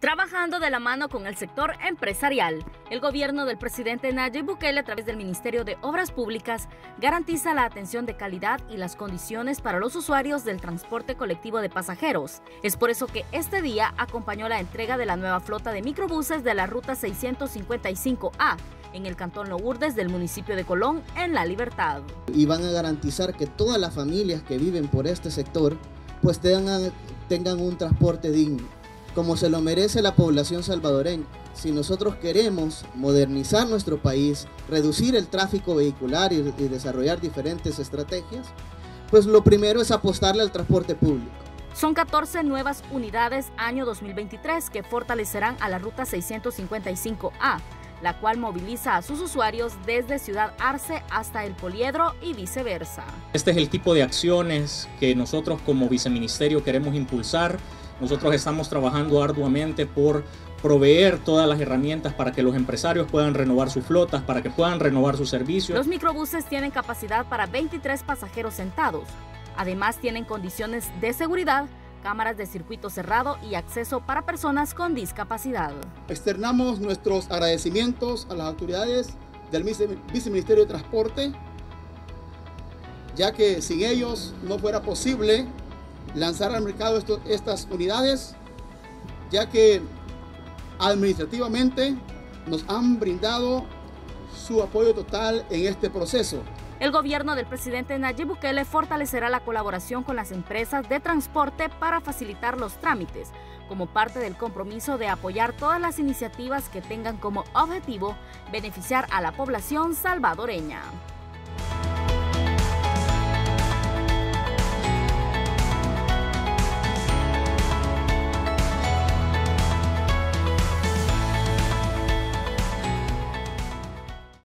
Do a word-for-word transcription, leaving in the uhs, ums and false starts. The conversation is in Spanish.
Trabajando de la mano con el sector empresarial, el gobierno del presidente Nayib Bukele a través del Ministerio de Obras Públicas garantiza la atención de calidad y las condiciones para los usuarios del transporte colectivo de pasajeros. Es por eso que este día acompañó la entrega de la nueva flota de microbuses de la Ruta seiscientos cincuenta y cinco A en el Cantón Lourdes del municipio de Colón, en La Libertad. Y van a garantizar que todas las familias que viven por este sector pues tengan, tengan un transporte digno, como se lo merece la población salvadoreña. Si nosotros queremos modernizar nuestro país, reducir el tráfico vehicular y, y desarrollar diferentes estrategias, pues lo primero es apostarle al transporte público. Son catorce nuevas unidades año dos mil veintitrés que fortalecerán a la Ruta seiscientos cincuenta y cinco A, la cual moviliza a sus usuarios desde Ciudad Arce hasta El Poliedro y viceversa. Este es el tipo de acciones que nosotros como viceministerio queremos impulsar. Nosotros estamos trabajando arduamente por proveer todas las herramientas para que los empresarios puedan renovar sus flotas, para que puedan renovar sus servicios. Los microbuses tienen capacidad para veintitrés pasajeros sentados. Además, tienen condiciones de seguridad, cámaras de circuito cerrado y acceso para personas con discapacidad. Externamos nuestros agradecimientos a las autoridades del Viceministerio de Transporte, ya que sin ellos no fuera posible lanzar al mercado esto, estas unidades, ya que administrativamente nos han brindado su apoyo total en este proceso. El gobierno del presidente Nayib Bukele fortalecerá la colaboración con las empresas de transporte para facilitar los trámites, como parte del compromiso de apoyar todas las iniciativas que tengan como objetivo beneficiar a la población salvadoreña.